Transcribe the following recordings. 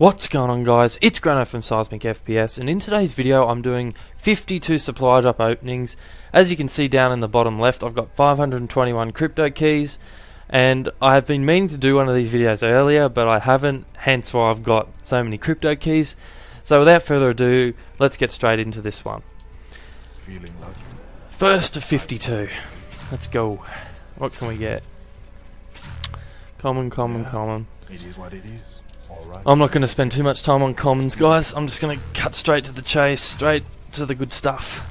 What's going on, guys? It's Grano from Seismic FPS, and in today's video I'm doing 52 supply drop openings. As you can see down in the bottom left, I've got 521 crypto keys, and I have been meaning to do one of these videos earlier, but I haven't, hence why I've got so many crypto keys. So without further ado, let's get straight into this one. First of 52. Let's go. What can we get? Common, common, common. It is what it is. I'm not going to spend too much time on commons, guys. I'm just going to cut straight to the chase, straight to the good stuff.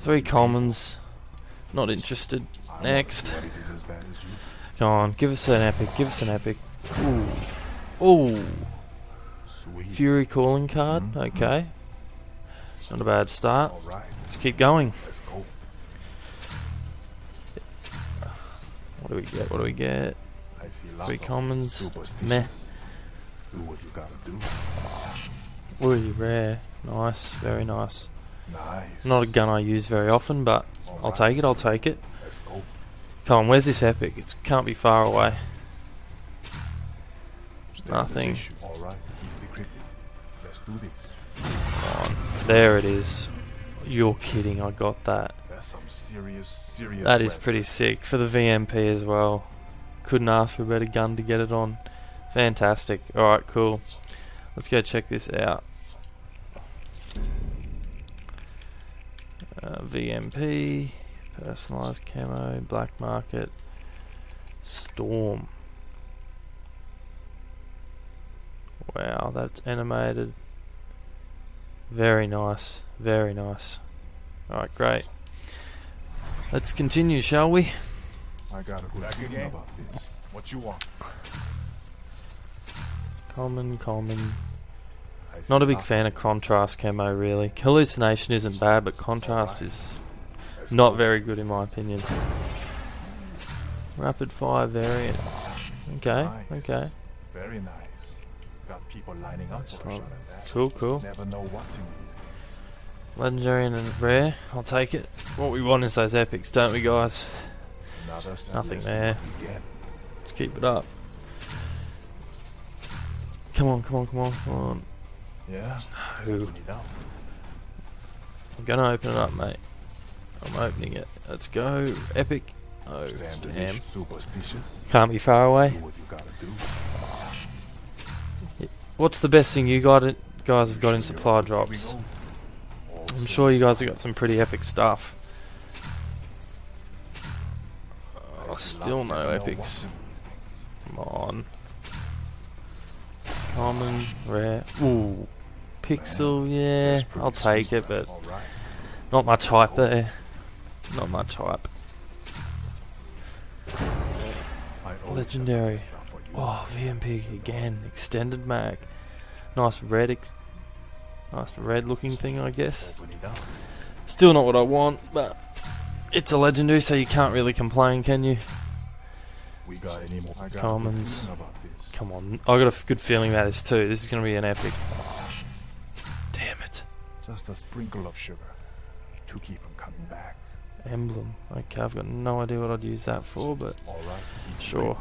3 commons. Not interested. Next. Come on, give us an epic, give us an epic. Ooh. Ooh. Fury calling card, okay. Not a bad start. Let's keep going. What do we get, what do we get? 3 commons. Meh. Do what you gotta do. Ooh, rare. Nice, very nice. Nice. Not a gun I use very often, but right. I'll take it, I'll take it. Let's go. Come on, where's this epic? It can't be far away. Nothing. Right. Let's do this. Come on. There it is. You're kidding, I got that. That's some serious that is weapon. Pretty sick. For the VMP as well. Couldn't ask for a better gun to get it on. Fantastic. Alright, cool. Let's go check this out. VMP, personalised camo, black market, storm. Wow, that's animated. Very nice. Very nice. Alright, great. Let's continue, shall we? I got a good feeling about this. What you want? Common, common. Not a big fan of contrast camo, really. Hallucination isn't bad, but contrast is not very good in my opinion. Rapid fire variant. Okay, okay. Very nice. Got people lining up. Cool, cool. Legendary and rare. I'll take it. What we want is those epics, don't we, guys? Nothing there. Let's keep it up. Come on, come on, come on, come on. Yeah. No. I'm gonna open it up, mate. I'm opening it. Let's go. Epic. Oh, damn. Can't be far away. What's the best thing you guys have got in supply drops? I'm sure you guys have got some pretty epic stuff. Still no epics. Come on. Common, rare. Ooh. Pixel, yeah. I'll take it, but not my type there. Not my type. Legendary. Oh, VMP again. Extended mag. Nice red, nice red looking thing, I guess. Still not what I want, but it's a legendary, so you can't really complain, can you? We got any more commons. Come on. I got a good feeling about this too. This is going to be an epic. Damn it. Just a sprinkle of sugar to keep them coming back. Emblem. Okay, I've got no idea what I'd use that for, but sure.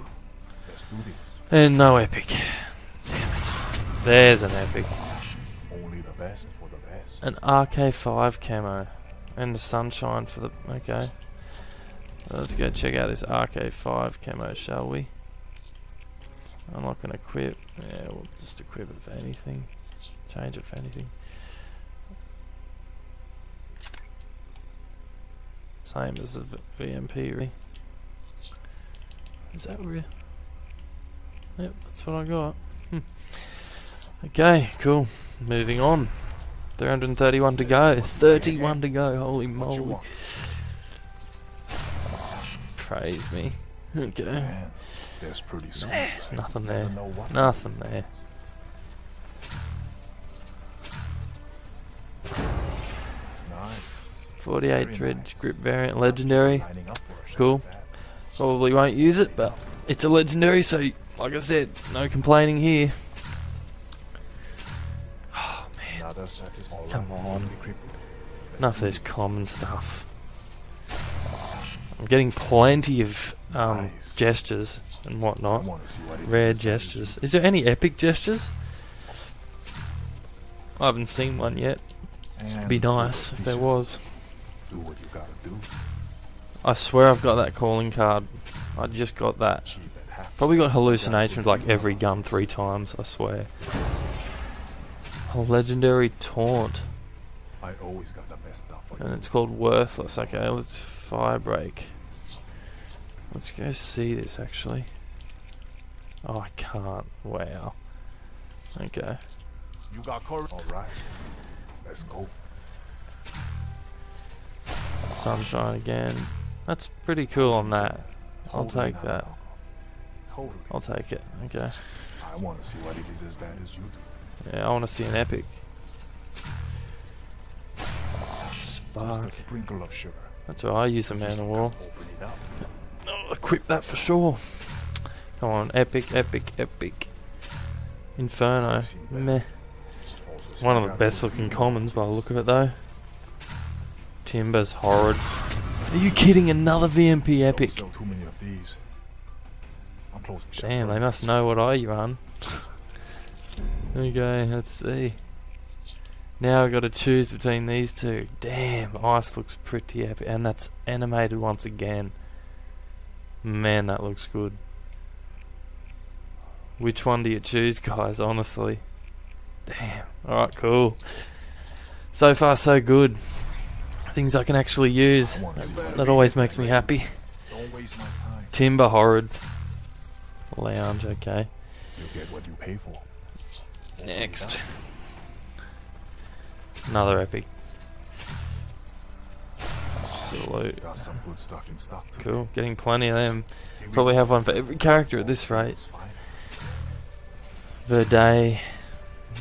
And no epic. Damn it. There's an epic. Only the best for the best. An RK5 camo. And the sunshine for the... Okay. Let's go check out this RK5 camo, shall we? I'm not going to equip. Yeah, we'll just equip it for anything. Change it for anything. Same as the VMP, really. Is that real? Yep, that's what I got. Okay, cool. Moving on. 331 to go. 31 to go. Holy moly! Praise me. Okay. That's pretty nice. Nothing there. Nothing there. Nice. 48 Dredge grip variant, legendary. Cool. Probably won't use it, but it's a legendary, so like I said, no complaining here. Come on. Enough of this common stuff. I'm getting plenty of gestures and whatnot. Rare gestures. Is there any epic gestures? I haven't seen one yet. It'd be nice if there was. Do what you gotta do. I swear I've got that calling card. I just got that. Probably got hallucinations like every gun 3 times, I swear. A legendary taunt. I always got the best stuff. And it's called Worthless. Okay, let's Firebreak. Let's go see this actually. Oh, I can't. Wow. Okay. You got courage. All right. Let's go. Sunshine again. That's pretty cool on that. I'll take that. I'll take it. Okay. I want to see what it is as bad as you do. Yeah, I want to see an epic. Spark. Just a sprinkle of sugar. That's right. I use the Man of War. I'll equip that for sure. Come on, epic, epic, epic. Inferno. Meh. One of the best looking commons by the look of it though. Timber's horrid. Are you kidding? Another VMP epic. Damn, they must know what I run. Okay, let's see. Now I've got to choose between these two. Damn, ice looks pretty epic. And that's animated once again. Man, that looks good. Which one do you choose, guys, honestly? Damn. Alright, cool. So far, so good. Things I can actually use. That always makes me happy. Timber horrid. Lounge, okay. You get what you pay for. Next. Another epic. Absolute. Cool, getting plenty of them. Probably have one for every character at this rate. Verde.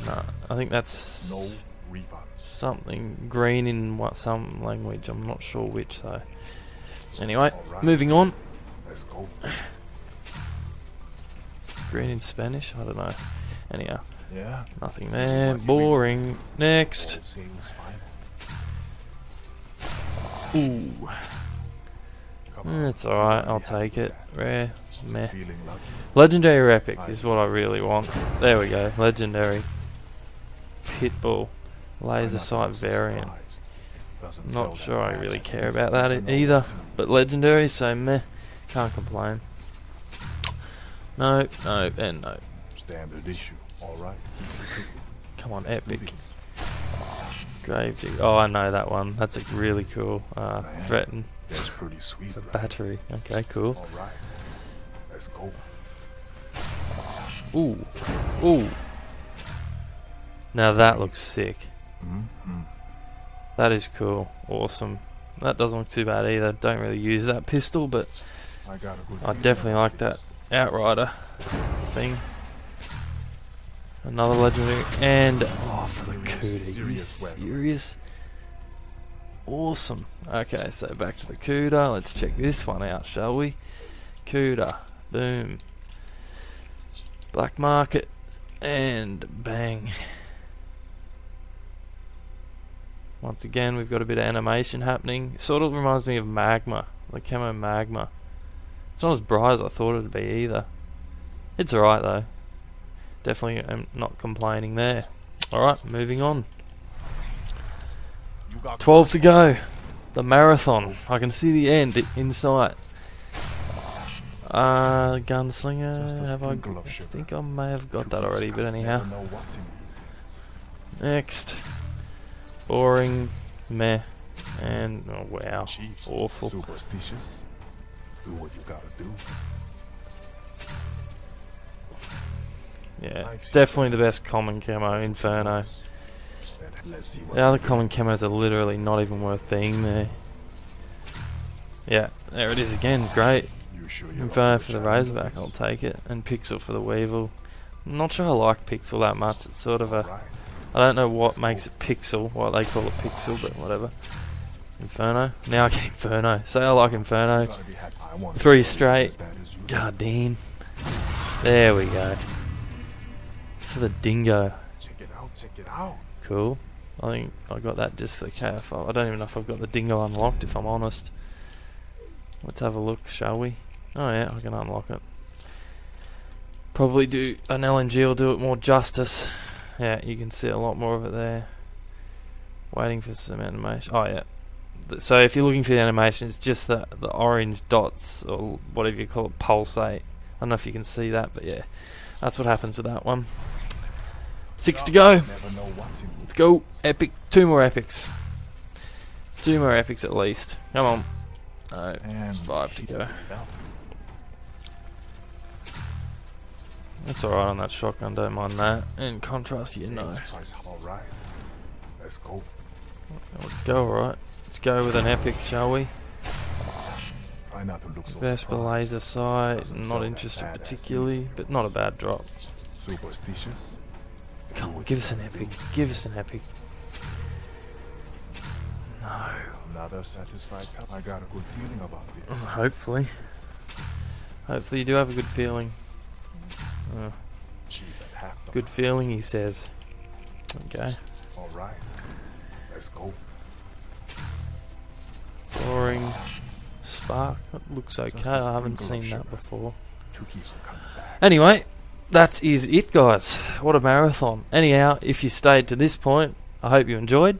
No, I think that's something green in what some language. I'm not sure which though. Anyway, moving on. Let's go. Green in Spanish? I don't know. Anyhow. Yeah. Nothing there. Boring. Next. Ooh. That's alright. I'll take it. Rare. Meh. Legendary or epic is what I really want. There we go. Legendary. Pitbull. Laser sight variant. Not sure I really care about that either. But legendary, so meh. Can't complain. No, no, and no. Standard issue. All right. Come on, epic. Gravedigger. Oh, I know that one. That's a really cool threaten. That's pretty sweet. It's a battery. Okay, cool. All right. Let's go. Ooh, ooh. Now that looks sick. Mm-hmm. That is cool. Awesome. That doesn't look too bad either. Don't really use that pistol, but I definitely like that. Outrider thing. Another legendary. And oh, for the Cuda. Are you serious? Awesome. Okay, so back to the Cuda. Let's check this one out, shall we? Cuda. Boom. Black market. And bang. Once again, we've got a bit of animation happening. Sort of reminds me of Magma. The Camo Magma. It's not as bright as I thought it would be either. It's alright though. Definitely am not complaining there. Alright, moving on. 12 to go. The marathon. I can see the end in sight. Gunslinger. Have I think I may have got that already, but anyhow. Next. Boring. Meh. And oh wow. Awful. Do what you gotta do. Yeah, definitely the best common camo, Inferno. The other common camos are literally not even worth being there. Yeah, there it is again, great. Inferno for the Razorback, I'll take it. And Pixel for the Weevil. I'm not sure I like Pixel that much, it's sort of a... I don't know what makes it Pixel, why they call it Pixel, but whatever. Inferno. Now I get Inferno. Say I like Inferno. 3 straight. God damn. There we go. For the Dingo. Cool. I think I got that just for the KFO. I don't even know if I've got the Dingo unlocked, if I'm honest. Let's have a look, shall we? Oh yeah, I can unlock it. Probably do an LNG will do it more justice. Yeah, you can see a lot more of it there. Waiting for some animation. Oh yeah. So if you're looking for the animation, it's just the orange dots or whatever you call it, pulsate. I don't know if you can see that, but yeah, that's what happens with that one. 6 to go. Let's go. Epic. 2 more epics. 2 more epics at least. Come on. No. And 5 to go. That's alright on that shotgun, don't mind that. In contrast, you know. Let's go. Let's go, alright. Let's go with an epic, shall we? Vespa laser sight, not interested particularly, but not a bad drop. Superstitious. Come on, give us an epic. Give us an epic. No. Another satisfied cup. I got a good feeling about it. Hopefully. Hopefully you do have a good feeling. Oh. Good feeling, he says. Okay. All right. Let's go. Boring spark. It looks okay. I haven't seen that before. Anyway. That is it, guys. What a marathon. Anyhow, if you stayed to this point, I hope you enjoyed.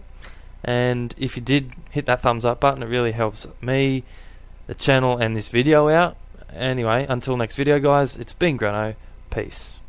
And if you did, hit that thumbs up button. It really helps me, the channel, and this video out. Anyway, until next video, guys, it's been Grano. Peace.